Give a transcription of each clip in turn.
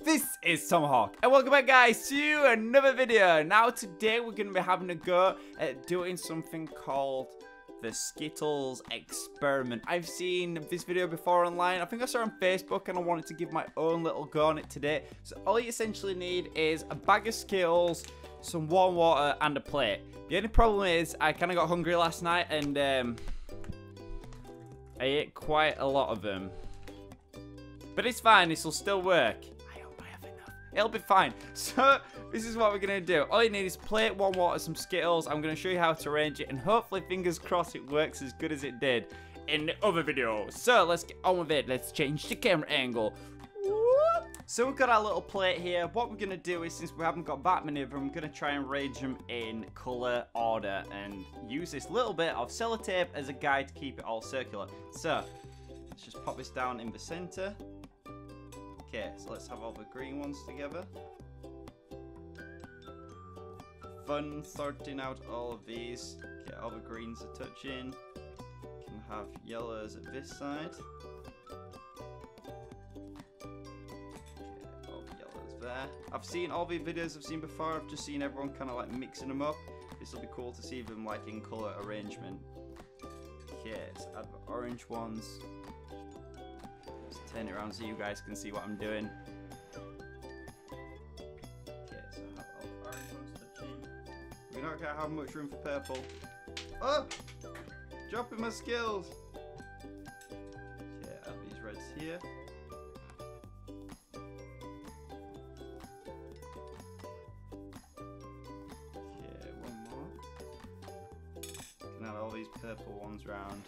This is Tomahawk and welcome back guys to another video. Now today we're going to be having a go at doing something called the Skittles experiment. I've seen this video before online. I think I saw it on Facebook and I wanted to give my own little go on it today. So all you essentially need is a bag of Skittles, some warm water and a plate. The only problem is I kind of got hungry last night and I ate quite a lot of them. But it's fine, this will still work. It'll be fine. So, this is what we're going to do. All you need is plate, warm water, some Skittles. I'm going to show you how to arrange it. And hopefully, fingers crossed, it works as good as it did in the other video. So, let's get on with it. Let's change the camera angle. Whoop. So, we've got our little plate here. What we're going to do is, since we haven't got that many of them, I'm going to try and arrange them in colour order. And use this little bit of sellotape as a guide to keep it all circular. So, let's just pop this down in the centre. Okay, so let's have all the green ones together. Fun sorting out all of these. Okay, all the greens are touching. Can have yellows at this side. Okay, all the yellows there. I've seen all the videos I've seen before. I've just seen everyone kind of like mixing them up. This will be cool to see them like in colour arrangement. Okay, so add the orange ones. Turn it around so you guys can see what I'm doing. Okay, so I have all the orange ones touching. We don't care how much room for purple. Oh! Dropping my skills! Okay, I have these reds here. Okay, one more. Can add all these purple ones round.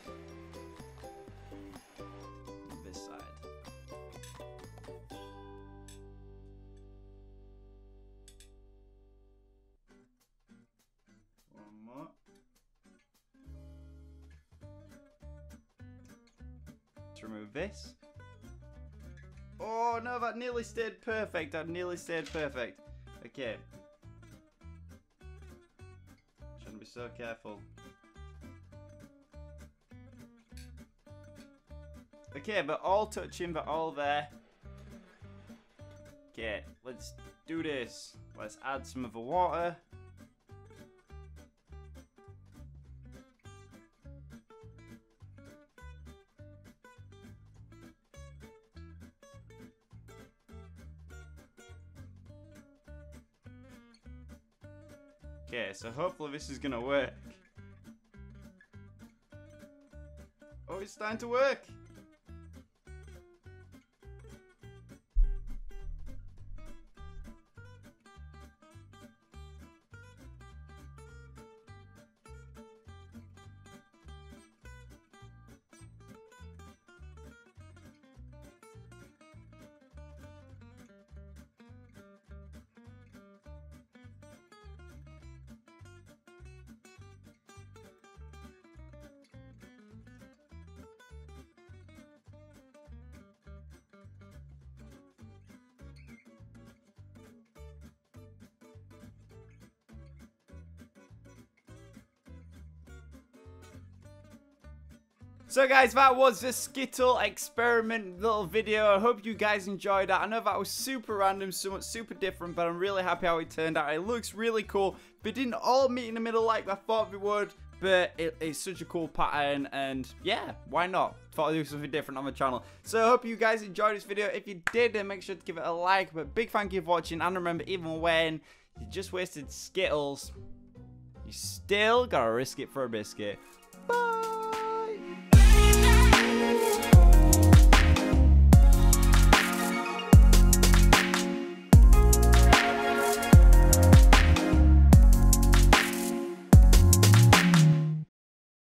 Remove this. Oh no, that nearly stayed perfect. That nearly stayed perfect. Okay. Trying to be so careful. Okay, they're all touching, they're all there. Okay, let's do this. Let's add some of the water. Okay, so hopefully this is gonna work. Oh, it's starting to work! So guys, that was the Skittle experiment little video. I hope you guys enjoyed that. I know that was super random, somewhat super different, but I'm really happy how it turned out. It looks really cool. They didn't all meet in the middle like I thought they would, but it's such a cool pattern, and yeah, why not? Thought I'd do something different on the channel. So I hope you guys enjoyed this video. If you did, then make sure to give it a like, but big thank you for watching, and remember, even when you just wasted Skittles, you still gotta risk it for a biscuit. Bye!